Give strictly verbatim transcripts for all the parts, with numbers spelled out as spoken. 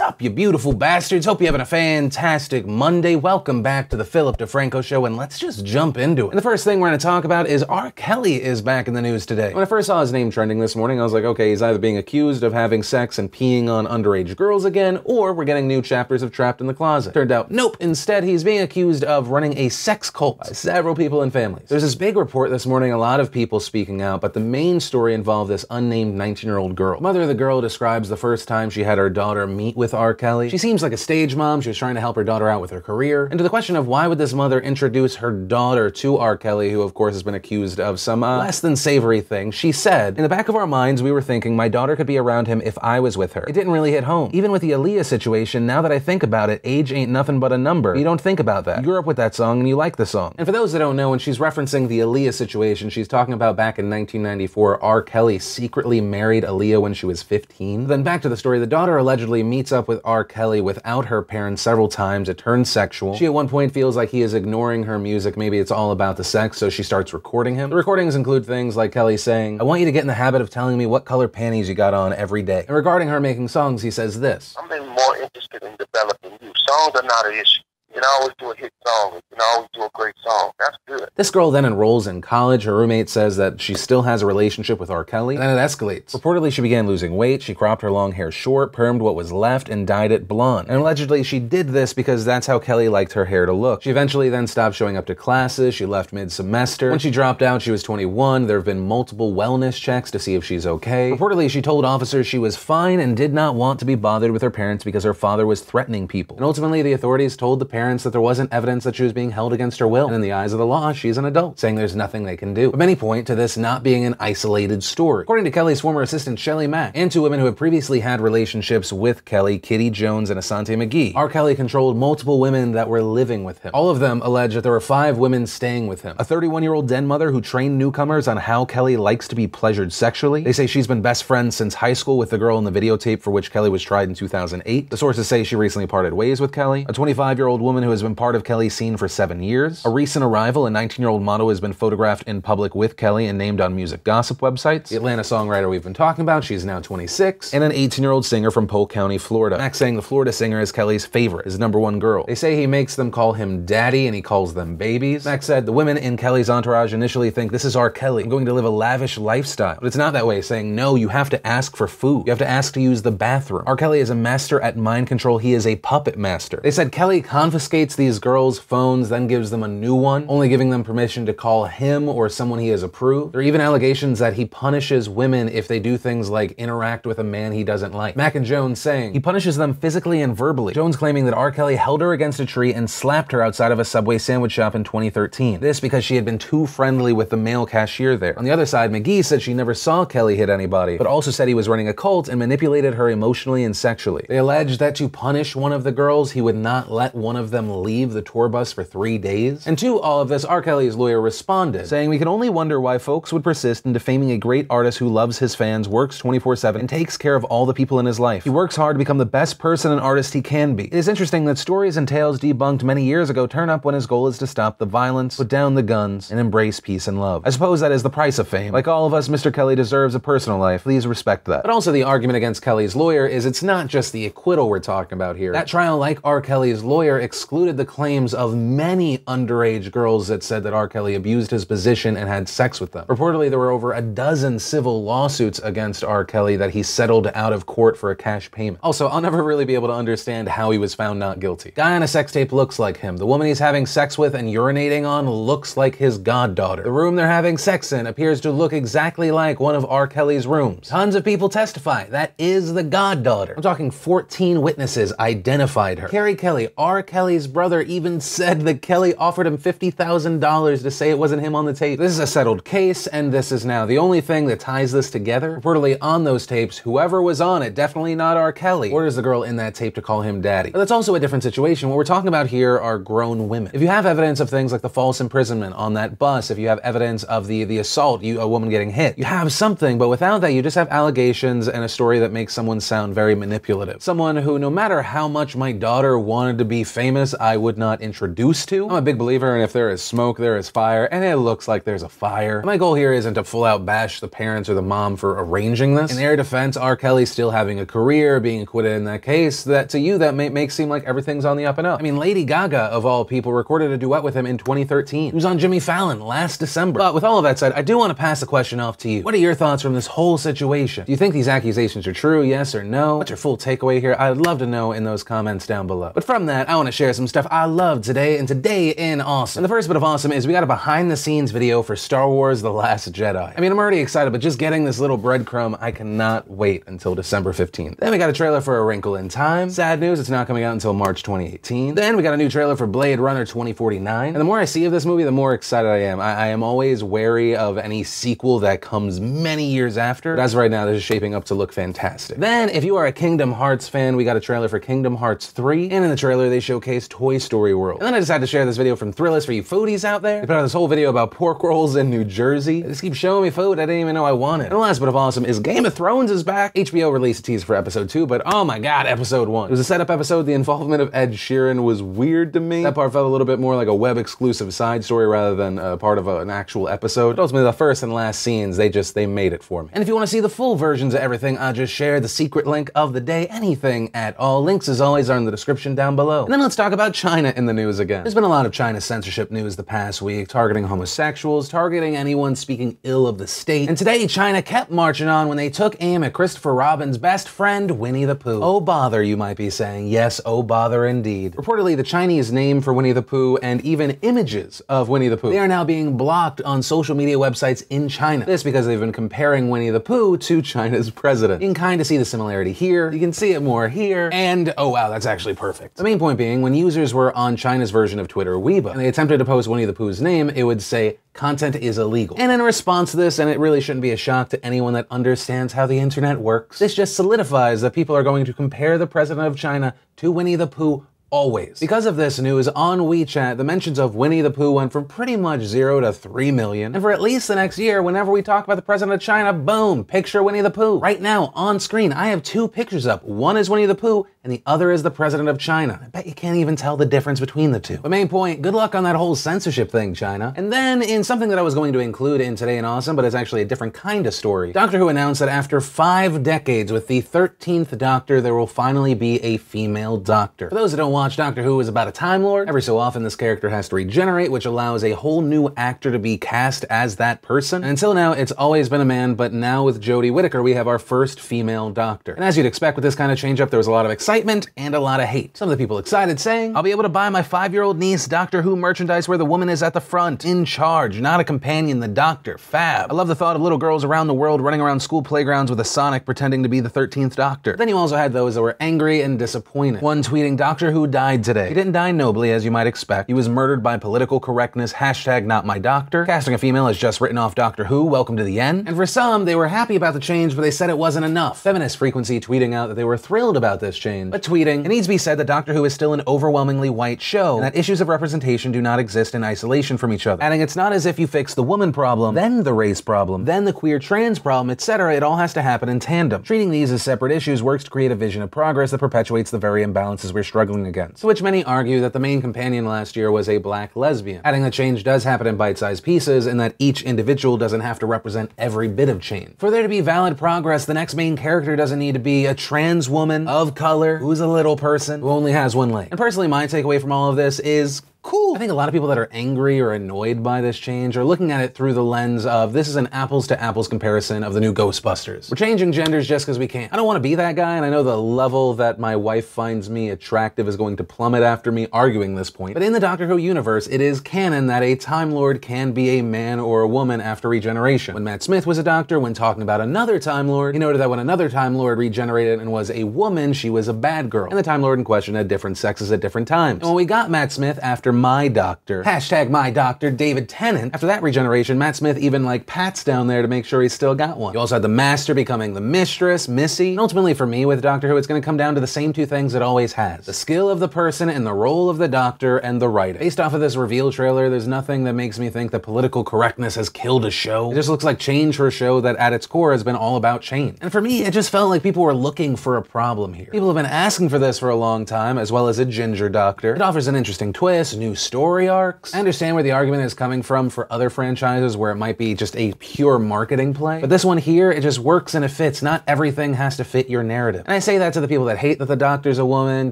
up, you beautiful bastards? Hope you're having a fantastic Monday. Welcome back to the Philip DeFranco Show, and let's just jump into it. And the first thing we're going to talk about is R. Kelly is back in the news today. When I first saw his name trending this morning, I was like, okay, he's either being accused of having sex and peeing on underage girls again, or we're getting new chapters of Trapped in the Closet. Turned out, nope. Instead, he's being accused of running a sex cult by several people and families. There's this big report this morning, a lot of people speaking out, but the main story involved this unnamed nineteen-year-old girl. Mother of the girl describes the first time she had her daughter meet with R. Kelly. She seems like a stage mom. She was trying to help her daughter out with her career. And to the question of why would this mother introduce her daughter to R. Kelly, who of course has been accused of some uh, less than savory thing, she said, "In the back of our minds, we were thinking my daughter could be around him if I was with her. It didn't really hit home. Even with the Aaliyah situation, now that I think about it, age ain't nothing but a number. You don't think about that. You grew up with that song and you like the song." And for those that don't know, when she's referencing the Aaliyah situation, she's talking about back in nineteen ninety-four, R. Kelly secretly married Aaliyah when she was fifteen. Then back to the story, the daughter allegedly meets up with R. Kelly without her parents several times. It turns sexual. She at one point feels like he is ignoring her music. Maybe it's all about the sex, so she starts recording him. The recordings include things like Kelly saying, "I want you to get in the habit of telling me what color panties you got on every day." And regarding her making songs, he says this, "I've been more interested in developing you. Songs are not an issue. You can always do a hit song. You can always do a great song. That's good." This girl then enrolls in college. Her roommate says that she still has a relationship with R. Kelly, and then it escalates. Reportedly, she began losing weight. She cropped her long hair short, permed what was left, and dyed it blonde. And allegedly, she did this because that's how Kelly liked her hair to look. She eventually then stopped showing up to classes. She left mid-semester. When she dropped out, she was twenty-one. There have been multiple wellness checks to see if she's okay. Reportedly, she told officers she was fine and did not want to be bothered with her parents because her father was threatening people. And ultimately, the authorities told the parents that there wasn't evidence that she was being held against her will, and in the eyes of the law, she's an adult, saying there's nothing they can do. But many point to this not being an isolated story. According to Kelly's former assistant Shelly Mack, and two women who had previously had relationships with Kelly, Kitty Jones and Asante McGee, R. Kelly controlled multiple women that were living with him. All of them allege that there were five women staying with him. A thirty-one-year-old den mother who trained newcomers on how Kelly likes to be pleasured sexually. They say she's been best friends since high school with the girl in the videotape for which Kelly was tried in two thousand eight. The sources say she recently parted ways with Kelly. A twenty-five-year-old woman who has been part of Kelly's scene for seven years. A recent arrival, a nineteen-year-old model who has been photographed in public with Kelly and named on music gossip websites. The Atlanta songwriter we've been talking about, she's now twenty-six. And an eighteen-year-old singer from Polk County, Florida. Max saying the Florida singer is Kelly's favorite, his number one girl. They say he makes them call him daddy and he calls them babies. Max said the women in Kelly's entourage initially think, "This is R. Kelly. I'm going to live a lavish lifestyle." But it's not that way, saying, "No, you have to ask for food. You have to ask to use the bathroom. R. Kelly is a master at mind control. He is a puppet master." They said Kelly confiscated Confiscates these girls' phones, then gives them a new one, only giving them permission to call him or someone he has approved. There are even allegations that he punishes women if they do things like interact with a man he doesn't like. Mack and Jones saying he punishes them physically and verbally. Jones claiming that R. Kelly held her against a tree and slapped her outside of a Subway sandwich shop in twenty thirteen. This because she had been too friendly with the male cashier there. On the other side, McGee said she never saw Kelly hit anybody, but also said he was running a cult and manipulated her emotionally and sexually. They alleged that to punish one of the girls, he would not let one of them leave the tour bus for three days. And to all of this, R. Kelly's lawyer responded, saying, "We can only wonder why folks would persist in defaming a great artist who loves his fans, works twenty-four seven, and takes care of all the people in his life. He works hard to become the best person and artist he can be. It is interesting that stories and tales debunked many years ago turn up when his goal is to stop the violence, put down the guns, and embrace peace and love. I suppose that is the price of fame. Like all of us, Mister Kelly deserves a personal life. Please respect that." But also the argument against Kelly's lawyer is it's not just the acquittal we're talking about here. That trial, like R. Kelly's lawyer, excluded the claims of many underage girls that said that R. Kelly abused his position and had sex with them. Reportedly, there were over a dozen civil lawsuits against R. Kelly that he settled out of court for a cash payment. Also, I'll never really be able to understand how he was found not guilty. Guy on a sex tape looks like him. The woman he's having sex with and urinating on looks like his goddaughter. The room they're having sex in appears to look exactly like one of R. Kelly's rooms. Tons of people testify that is the goddaughter. I'm talking fourteen witnesses identified her. Kerry Kelly, R. Kelly's brother, even said that Kelly offered him fifty thousand dollars to say it wasn't him on the tape. This is a settled case, and this is now the only thing that ties this together. Reportedly on those tapes, whoever was on it, definitely not R. Kelly, orders the girl in that tape to call him daddy. But that's also a different situation. What we're talking about here are grown women. If you have evidence of things like the false imprisonment on that bus, if you have evidence of the, the assault, you, a woman getting hit, you have something, but without that, you just have allegations and a story that makes someone sound very manipulative. Someone who, no matter how much my daughter wanted to be famous, famous I would not introduce to. I'm a big believer in if there is smoke, there is fire, and it looks like there's a fire. My goal here isn't to full out bash the parents or the mom for arranging this. In their defense, R. Kelly's still having a career, being acquitted in that case, that to you that may make seem like everything's on the up and up. I mean, Lady Gaga, of all people, recorded a duet with him in twenty thirteen. He was on Jimmy Fallon last December. But with all of that said, I do want to pass the question off to you. What are your thoughts from this whole situation? Do you think these accusations are true, yes or no? What's your full takeaway here? I'd love to know in those comments down below. But from that, I want to share some stuff I loved today, and today in awesome. And the first bit of awesome is we got a behind the scenes video for Star Wars The Last Jedi. I mean, I'm already excited, but just getting this little breadcrumb, I cannot wait until December fifteenth. Then we got a trailer for A Wrinkle in Time. Sad news, it's not coming out until March twenty eighteen. Then we got a new trailer for Blade Runner twenty forty-nine. And the more I see of this movie, the more excited I am. I, I am always wary of any sequel that comes many years after. But as of right now, this is shaping up to look fantastic. Then, if you are a Kingdom Hearts fan, we got a trailer for Kingdom Hearts three. And in the trailer, they showcase Toy Story World. And then I decided to share this video from Thrillist for you foodies out there. They put out this whole video about pork rolls in New Jersey. They just keep showing me food I didn't even know I wanted. And the last bit of awesome is Game of Thrones is back. H B O released a teaser for episode two, but oh my god, episode one. It was a setup episode. The involvement of Ed Sheeran was weird to me. That part felt a little bit more like a web-exclusive side story rather than a part of a, an actual episode. But ultimately, the first and last scenes, they just, they made it for me. And if you want to see the full versions of everything, I just shared the secret link of the day, anything at all. Links, as always, are in the description down below. And then let's talk about China in the news again. There's been a lot of China censorship news the past week, targeting homosexuals, targeting anyone speaking ill of the state. And today, China kept marching on when they took aim at Christopher Robin's best friend, Winnie the Pooh. Oh bother, you might be saying. Yes, oh bother indeed. Reportedly, the Chinese name for Winnie the Pooh and even images of Winnie the Pooh, they are now being blocked on social media websites in China. This because they've been comparing Winnie the Pooh to China's president. You can kind of see the similarity here, you can see it more here, and oh wow, that's actually perfect. The main point being, when users were on China's version of Twitter, Weibo, and they attempted to post Winnie the Pooh's name, it would say, content is illegal. And in response to this, and it really shouldn't be a shock to anyone that understands how the internet works, this just solidifies that people are going to compare the president of China to Winnie the Pooh always. Because of this news, on WeChat, the mentions of Winnie the Pooh went from pretty much zero to three million. And for at least the next year, whenever we talk about the president of China, boom, picture Winnie the Pooh. Right now, on screen, I have two pictures up. One is Winnie the Pooh, and the other is the president of China. I bet you can't even tell the difference between the two. But main point, good luck on that whole censorship thing, China. And then, in something that I was going to include in Today in Awesome, but it's actually a different kind of story, Doctor Who announced that after five decades with the thirteenth Doctor, there will finally be a female Doctor. For those that don't want watch Doctor Who is about a Time Lord. Every so often this character has to regenerate, which allows a whole new actor to be cast as that person. And until now, it's always been a man, but now with Jodie Whittaker, we have our first female Doctor. And as you'd expect with this kind of change-up, there was a lot of excitement and a lot of hate. Some of the people excited saying, I'll be able to buy my five-year-old niece Doctor Who merchandise where the woman is at the front, in charge, not a companion, the Doctor, fab. I love the thought of little girls around the world running around school playgrounds with a Sonic pretending to be the thirteenth Doctor. But then you also had those that were angry and disappointed. One tweeting, Doctor Who died today. He didn't die nobly, as you might expect. He was murdered by political correctness, hashtag not my doctor. Casting a female has just written off Doctor Who, welcome to the end. And for some, they were happy about the change, but they said it wasn't enough. Feminist Frequency tweeting out that they were thrilled about this change, but tweeting, it needs to be said that Doctor Who is still an overwhelmingly white show, and that issues of representation do not exist in isolation from each other. Adding, it's not as if you fix the woman problem, then the race problem, then the queer trans problem, et cetera. It all has to happen in tandem. Treating these as separate issues works to create a vision of progress that perpetuates the very imbalances we're struggling against. To which many argue that the main companion last year was a black lesbian. Adding that change does happen in bite-sized pieces and that each individual doesn't have to represent every bit of change. For there to be valid progress, the next main character doesn't need to be a trans woman of color who's a little person who only has one leg. And personally, my takeaway from all of this is cool. I think a lot of people that are angry or annoyed by this change are looking at it through the lens of this is an apples to apples comparison of the new Ghostbusters. We're changing genders just because we can. I don't want to be that guy, and I know the level that my wife finds me attractive is going to plummet after me arguing this point. But in the Doctor Who universe, it is canon that a Time Lord can be a man or a woman after regeneration. When Matt Smith was a doctor, when talking about another Time Lord, he noted that when another Time Lord regenerated and was a woman, she was a bad girl. And the Time Lord in question had different sexes at different times. And when we got Matt Smith after my doctor. Hashtag my doctor, David Tennant. After that regeneration, Matt Smith even like pats down there to make sure he's still got one. You also had the master becoming the mistress, Missy. And ultimately for me with Doctor Who, it's gonna come down to the same two things it always has. The skill of the person and the role of the doctor and the writer. Based off of this reveal trailer, there's nothing that makes me think that political correctness has killed a show. It just looks like change for a show that at its core has been all about change. And for me, it just felt like people were looking for a problem here. People have been asking for this for a long time, as well as a ginger doctor. It offers an interesting twist, new story arcs. I understand where the argument is coming from for other franchises where it might be just a pure marketing play, but this one here, it just works and it fits. Not everything has to fit your narrative. And I say that to the people that hate that the doctor's a woman,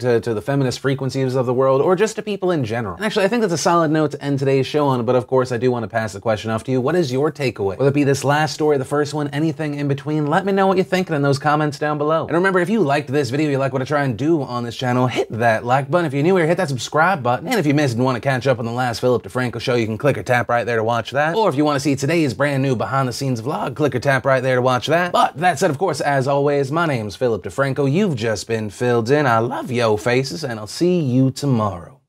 to, to the feminist frequencies of the world, or just to people in general. And actually, I think that's a solid note to end today's show on, but of course, I do want to pass the question off to you. What is your takeaway? Whether it be this last story, the first one, anything in between, let me know what you're thinking in those comments down below. And remember, if you liked this video, you like what I try and do on this channel, hit that like button. If you're new here, hit that subscribe button. And if you missed and want to catch up on the last Philip DeFranco show, you can click or tap right there to watch that. Or if you want to see today's brand new behind the scenes vlog, click or tap right there to watch that. But that said, of course, as always, my name's Philip DeFranco. You've just been filled in. I love yo faces, and I'll see you tomorrow.